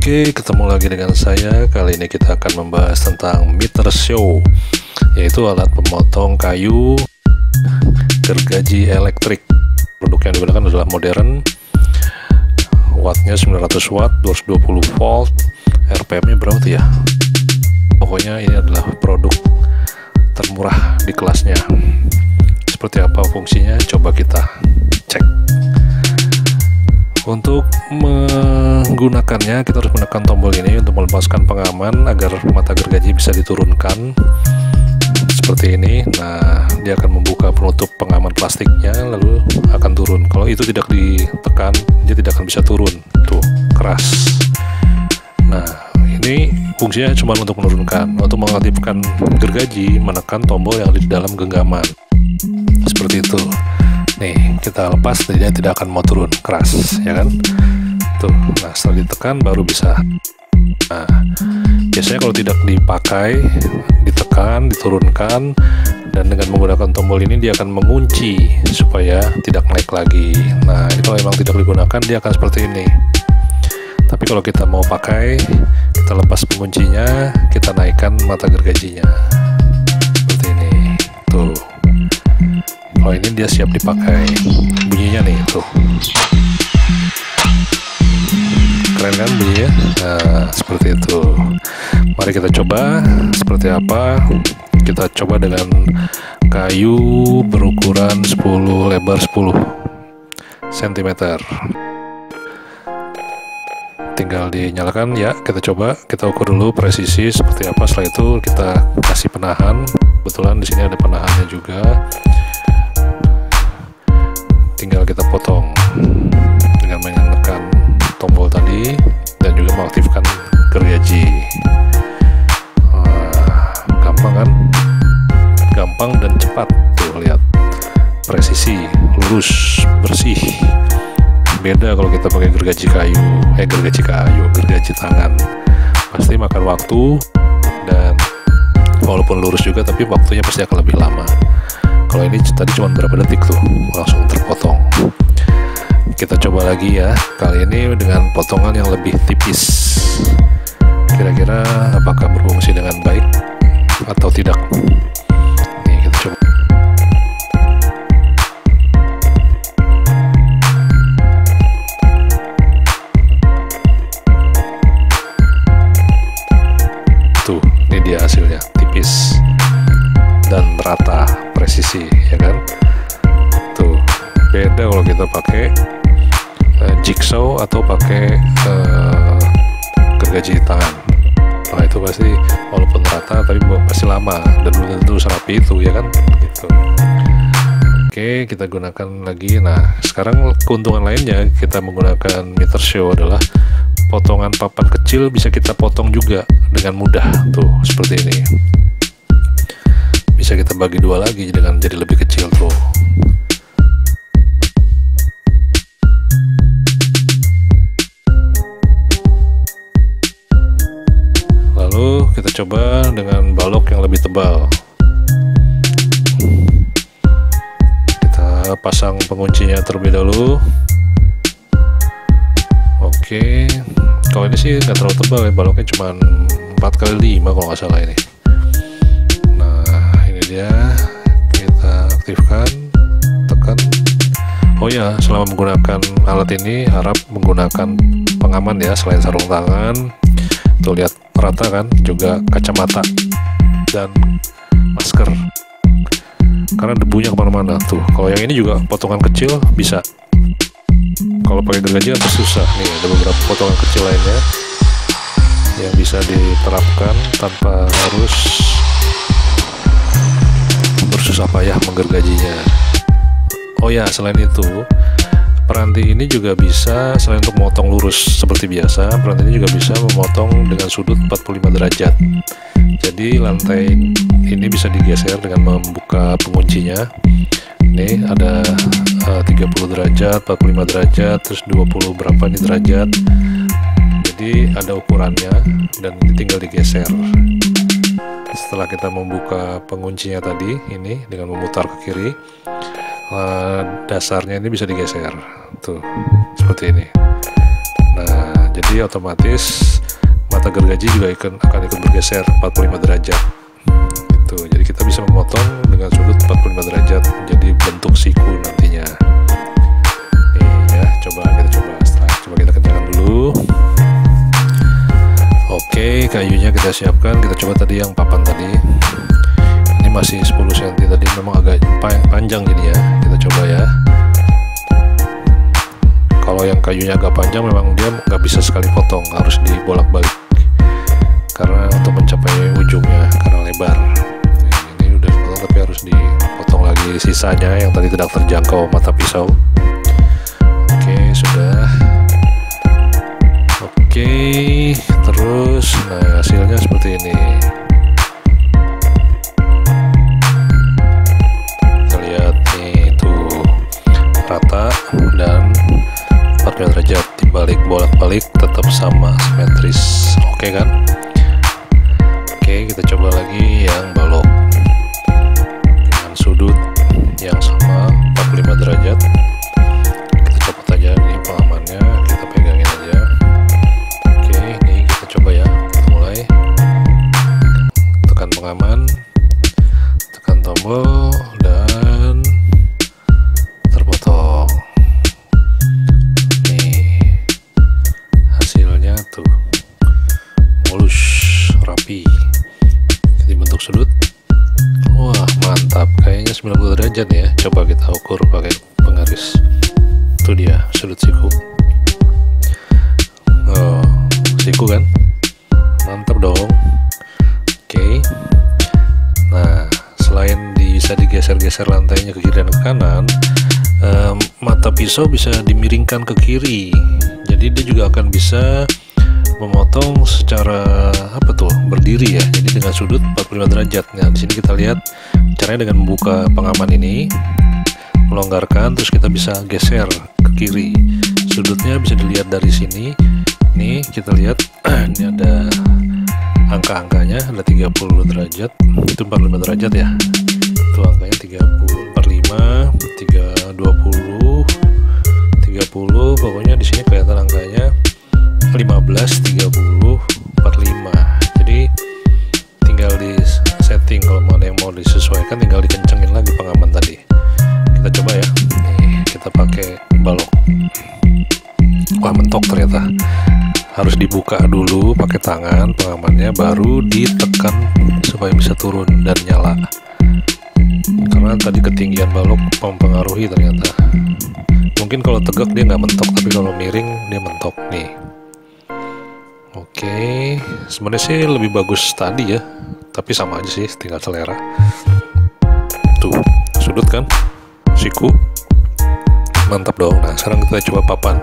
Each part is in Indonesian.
Oke, ketemu lagi dengan saya. Kali ini kita akan membahas tentang miter saw, yaitu alat pemotong kayu gergaji elektrik. Produk yang digunakan adalah modern, wattnya 900 watt, 220 volt, RPM-nya berapa tuh ya? Pokoknya ini adalah produk termurah di kelasnya. Seperti apa fungsinya? Coba kita cek. Untuk menggunakannya, kita harus menggunakan tombol ini untuk melepaskan pengaman agar mata gergaji bisa diturunkan seperti ini. Nah, dia akan membuka penutup pengaman plastiknya lalu akan turun. Kalau itu tidak ditekan, dia tidak akan bisa turun. Tuh, keras. Nah, ini fungsinya cuma untuk menurunkan. Untuk mengaktifkan gergaji, menekan tombol yang di dalam genggaman. Seperti itu. Nih, kita lepas, dia tidak akan mau turun, keras, ya kan? Tuh, nah setelah ditekan baru bisa. Nah, biasanya kalau tidak dipakai, ditekan, diturunkan, dan dengan menggunakan tombol ini dia akan mengunci supaya tidak naik lagi. Nah, ini kalau memang tidak digunakan dia akan seperti ini. Tapi kalau kita mau pakai, kita lepas penguncinya, kita naikkan mata gergajinya. Seperti ini, tuh. Kalau ini dia siap dipakai, bunyinya nih tuh, keren kan bunyinya? Nah, seperti itu. Mari kita coba seperti apa. Kita coba dengan kayu berukuran 10 lebar 10 cm. Tinggal dinyalakan ya. Kita coba, kita ukur dulu presisi seperti apa. Setelah itu kita kasih penahan. Kebetulan di sini ada penahannya juga. Tinggal kita potong dengan menekan tombol tadi dan juga mengaktifkan gergaji. Nah, gampang kan? Gampang dan cepat. Tuh, lihat presisi, lurus, bersih. Beda kalau kita pakai gergaji tangan. Pasti makan waktu, dan walaupun lurus juga tapi waktunya pasti akan lebih lama. Kalau ini tadi cuma berapa detik tuh langsung terpotong. Kita coba lagi ya, kali ini dengan potongan yang lebih tipis. Kira-kira apakah berfungsi dengan baik atau tidak? Nih, kita coba. Tuh, ini dia hasilnya, tipis dan rata. Presisi, ya kan? Tuh, beda kalau kita pakai jigsaw atau pakai gergaji tangan. Nah, itu pasti walaupun rata tapi pasti lama dan belum tentu serapi itu, ya kan? Gitu. Oke, kita gunakan lagi. Nah, sekarang keuntungan lainnya kita menggunakan miter saw adalah potongan papan kecil bisa kita potong juga dengan mudah. Tuh, seperti ini. Bisa kita bagi dua lagi dengan jadi lebih kecil tuh. Lalu kita coba dengan balok yang lebih tebal. Kita pasang penguncinya terlebih dahulu. Oke, kalau ini sih nggak terlalu tebal ya, baloknya cuma 4x5 kalau nggak salah ini. Ya, kita aktifkan, tekan. Oh ya, selama menggunakan alat ini harap menggunakan pengaman ya, selain sarung tangan. Tuh, lihat rata kan, juga kacamata dan masker karena debunya kemana-mana tuh. Kalau yang ini juga potongan kecil bisa. Kalau pakai gergaji kan susah. Nih, ada beberapa potongan kecil lainnya yang bisa diterapkan tanpa harus susah payah menggergajinya. Oh ya, selain itu peranti ini juga bisa, selain untuk memotong lurus seperti biasa, peranti ini juga bisa memotong dengan sudut 45 derajat. Jadi lantai ini bisa digeser dengan membuka penguncinya. Ini ada 30 derajat, 45 derajat, terus 20 berapa ini derajat. Jadi ada ukurannya dan tinggal digeser. Setelah kita membuka penguncinya tadi, ini dengan memutar ke kiri, dasarnya ini bisa digeser tuh seperti ini. Nah, jadi otomatis mata gergaji juga akan ikut bergeser 45 derajat gitu. Jadi kita bisa memotong dengan sudut 45 derajat jadi bentuk siku nantinya. Iya, coba kita kencangkan dulu. Oke, kayunya kita siapkan. Kita coba tadi yang papan tadi, ini masih 10 cm tadi, memang agak panjang jadi ya. Kita coba ya, kalau yang kayunya agak panjang memang dia nggak bisa sekali potong, harus dibolak-balik karena untuk mencapai ujungnya karena lebar. Ini udah dipotong tapi harus dipotong lagi sisanya yang tadi tidak terjangkau mata pisau. Oke, sudah. Oke, terus nah hasilnya seperti ini. Kita lihat nih, tuh rata dan 45 derajat, dibalik bolak-balik tetap sama simetris. Oke kan? Oke, kita coba lagi yang balok dengan sudut yang sama 45 derajat. Kita copot aja ini pengamannya, kita pegangin aja. Oke, ini kita coba ya. Kita mulai, tekan pengaman, tekan tombol dan terpotong. Tuh mulus rapi, jadi bentuk sudut. Wah, mantap, kayaknya 90 derajat ya. Coba kita ukur pakai penggaris, itu dia sudut siku. Oh, siku kan mantap dong. Oke, nah selain bisa digeser-geser lantainya ke kiri dan ke kanan, mata pisau bisa dimiringkan ke kiri, jadi dia juga akan bisa memotong secara apa tuh, berdiri ya, jadi dengan sudut 45 derajat. Nah di sini kita lihat caranya dengan membuka pengaman ini, melonggarkan, terus kita bisa geser ke kiri. Sudutnya bisa dilihat dari sini nih, kita lihat ini ada angka-angkanya, ada 30 derajat, itu 45 derajat ya, itu angkanya 30, 45, 3, 20, 30, pokoknya di sini kelihatan angkanya 15, 30, 45. Jadi tinggal di setting, kalau mau ada yang mau disesuaikan tinggal dikencengin lagi pengaman tadi. Kita coba ya, nih kita pakai balok. Wah, mentok ternyata, harus dibuka dulu pakai tangan pengamannya, baru ditekan supaya bisa turun dan nyala, karena tadi ketinggian balok mempengaruhi ternyata. Mungkin kalau tegak dia nggak mentok, tapi kalau miring dia mentok nih. Oke, sebenarnya sih lebih bagus tadi ya, tapi sama aja sih, tinggal selera. Tuh, sudut kan, siku, mantap dong. Nah, sekarang kita coba papan.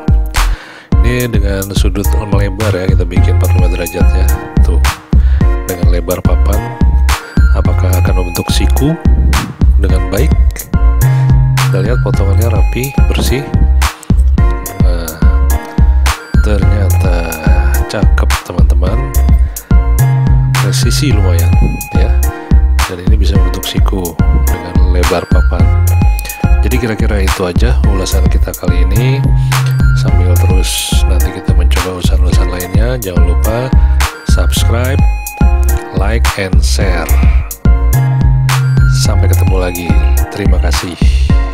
Ini dengan sudut melebar ya, kita bikin 45 derajat ya. Tuh, dengan lebar papan, apakah akan membentuk siku dengan baik? Kita lihat potongannya rapi, bersih. Nah, ternyata cakep teman-teman, presisi lumayan ya, dan ini bisa membentuk siku dengan lebar papan. Jadi kira-kira itu aja ulasan kita kali ini, sambil terus nanti kita mencoba ulasan-ulasan lainnya. Jangan lupa subscribe, like, and share. Sampai ketemu lagi, terima kasih.